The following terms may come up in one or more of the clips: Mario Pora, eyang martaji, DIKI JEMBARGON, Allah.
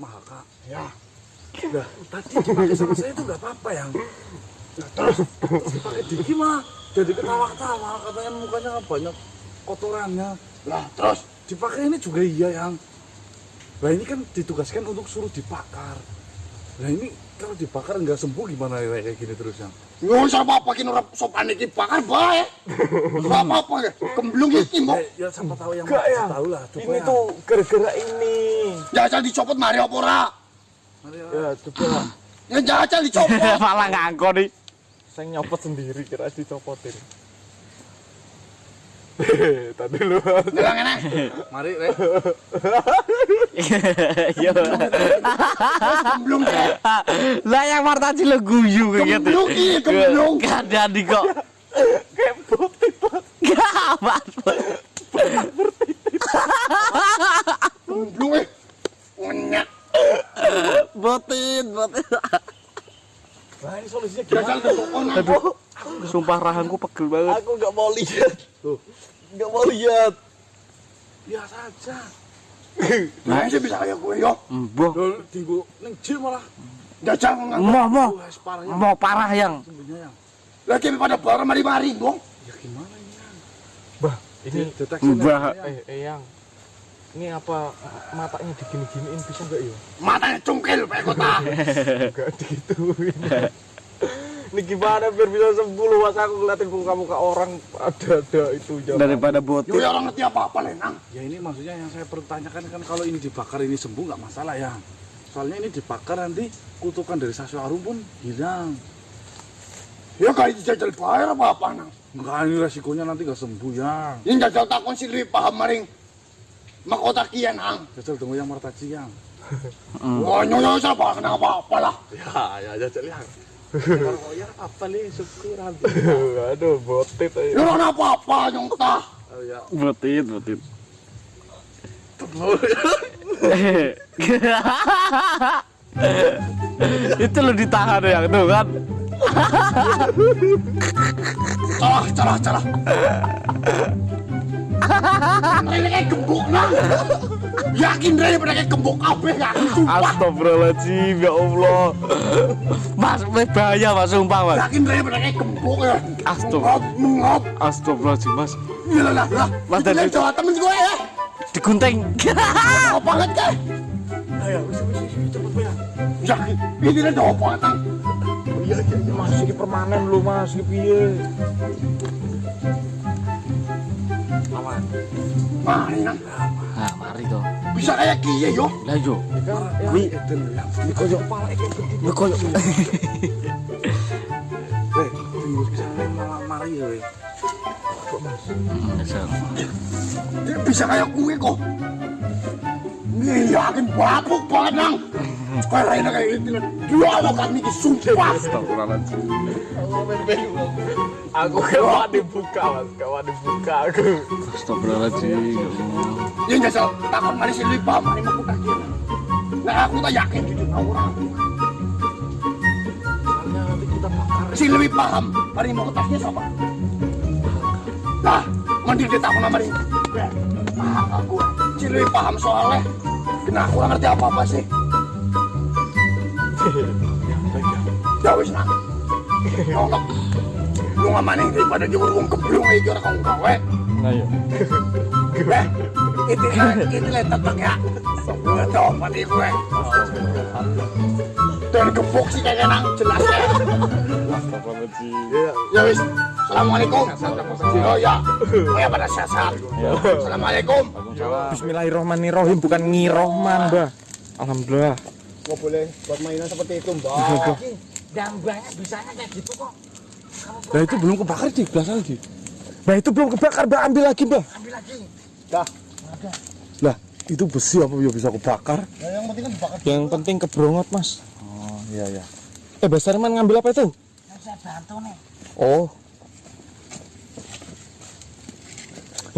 Maka ya udah tadi dipakai sama saya itu nggak apa-apa yang nah, terus pakai Diki mah jadi ketawa-ketawa katanya mukanya banyak kotorannya lah, terus dipakai ini juga iya yang lah ini kan ditugaskan untuk suruh dibakar. Nah ini kalau dibakar nggak sembuh gimana kayak gini terus yang nggak usah apa-apa gini orang sopan ini bakar baik nggak apa-apa ya kemblung ini mbak ya sama tahu yang nggak tahu lah ini tuh gara-gara ini jajal dicopot Mario Pora. Ya, coba. Ngejajal dicopot. Malah ngangkon nih. Saya nyopot sendiri kira dicopotin. Tadi lu. Bilang enak. Mari, Rek. Yo. Belum. Lah yang Martaji lu guyu kayak gitu. Kemblung. Kadadi kok. Kayak putih, Pak. Gawat, Pak. Kemblung. Onyak. Botin. Nah ini solusinya gimana? Aduh, sumpah rahangku pegel banget. Aku nggak mau lihat. Nggak mau lihat. Biasa aja. Nah ini bisa kayak gue yo. Boh. Tigo nengcil malah. Dajang. Mau parah yang. Lagi pada barang mari dong. Ya gimana ini? Bah, ini deteksi. Bah, yang. Ini apa matanya digini-giniin bisa enggak ya? Matanya cungkil Pak Kota. Enggak digituin. Ini gimana biar bisa sembuh luas aku ngeliatin muka-muka orang ada itu jaman. Daripada botin. Ya orang ngerti apa-apa Lenang. Ya ini maksudnya yang saya pertanyakan kan kalau ini dibakar ini sembuh enggak masalah ya. Soalnya ini dibakar nanti kutukan dari Saswarum pun hilang. Ya kayak jajal bayar apa-apa Nang. Enggak ini resikonya nanti enggak sembuh ya. Ini jajal takon sih lebih paham maring. Makota kian ang, jajal tunggu yang Martaji yang. Wah nyonya siapa kena apa-apa lah. Ya jajal yang. Kalau yang apa nih syukur alhamdulillah. Aduh botit aja. Lu kena apa-apa nyongta. Botit. Itu lu ditahan yang tuh kan. Calah. Rene kayak gembok nang. Yakin Rene kayak gembok kabeh ya. Astagfirullahaladzim ya Allah. Mas bahaya Mas sumpah Mas. Yakin Rene kayak gembok ya. Astagfirullah. Astagfirullahaladzim Mas. Lah. Mas dari Jawa temen gue ya. Digunting. Apa banget kan? Ayo cepet ya. Yakin ini ada apa tang? Iya Mas iki permanen lu Mas iki piye? Aman. Mari nang. Ah, mari toh. Bisa kayak kiye yo. Lah yo. Kuwi eden lah. Koyo palek iki. Koyo. Weh, wis bisa mari yo. Bisa kayak kuwi kok. Nih yakin babuk banget nang. Koyo rene kayak iki. Dua lokan iki sumpah. Astagfirullahaladzim. Aku kawan dibuka aku. Astagfirullahaladzim. Ya enggak salah, takut manis ini paham, ini mau buka kira. Nah aku tak yakin jujur orang. Soalnya nanti kita bakar. Si lebih paham, hari mau ketasnya sama. Nah, mending dia takut sama ini. Paham aku, si lebih paham soalnya. Kena aku ngerti apa-apa sih. Ya wis nak. Nyolok lu gak maning daripada diurung keblung aja orang kamu kawe nah iya itu tetep ya gue tau mati gue dan gebok sih kayak nang jelas ya ya wis assalamualaikum oh ya pada siasat assalamualaikum bismillahirrohmanirrohim bukan ngirohman mbak alhamdulillah gak boleh buat mainan seperti itu mbak dambanya bisanya kayak gitu kok. Nah itu belum kebakar di belas lagi. Nah itu belum kebakar mbak ambil lagi mbak. Ambil lagi. Dah. Lah itu besi apa ya bisa kebakar? Nah, yang penting kan kebakar. Yang juga. Penting kebrongot mas. Oh iya. Mas Herman ngambil apa itu? Yang saya bantu nih. Oh.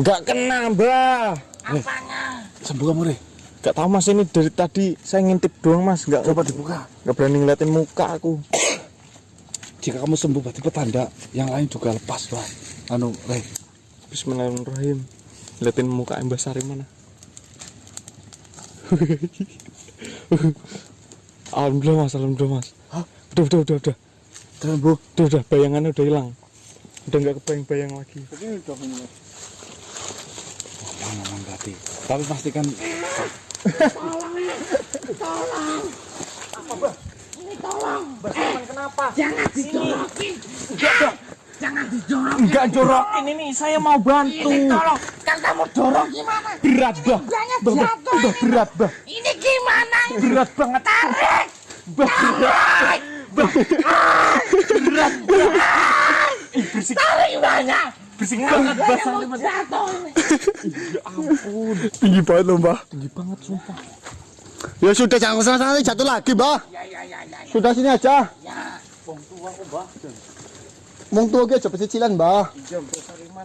Enggak kena mbak. Apanya? Sembuh kamu deh. Gak tau mas ini dari tadi saya ngintip doang mas. Gak coba dibuka. Gak berani ngeliatin muka aku. Jika kamu sembuh berarti petanda yang lain juga lepas lah. Anu Reh. Bismillahirrahmanirrahim. Ngeliatin muka Mbak Sari mana? Alhamdulillah mas, alhamdulillah mas. Hah? Udah. Terang bu? Udah, bayangannya udah hilang. Udah nggak kebayang-bayang lagi. Ini udah bener. Aman berarti. Tapi pastikan. Tolong. Apa bah? Ini tolong. Bersamaan kenapa? Jangan dijorokin. Enggak dong. Jangan dijorokin. Enggak jorokin ini saya mau bantu. Ini tolong. Kan kamu dorong gimana? Berat bah. Udah berat bah. Ini gimana? Berat banget. Tarik. Berat. Berat banget. Tarik banyak. Bersih banget basah banget. Ya ampun. Tinggi banget loh mbah. Tinggi banget sumpah. Ya sudah jangan kesana-sana jatuh lagi mbah. Ya. Sudah sini aja. Ya. Wong tua kok mbah. Wong tua gue aja pecicilan mbah.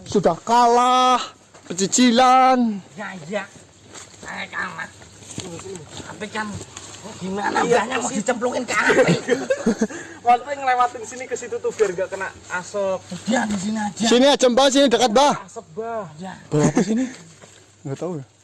Sudah kalah pecicilan. Ya. Saya kalah. Api kan. Gimana mbahnya mau dicemplungin ke api? Waktu ngelewatin sini ke situ tuh biar gak kena asap. Ya di sini aja. Sini aja mbah, sini dekat mbah. Asap mbah. Ya. Berapa sini? Gak tahu ya.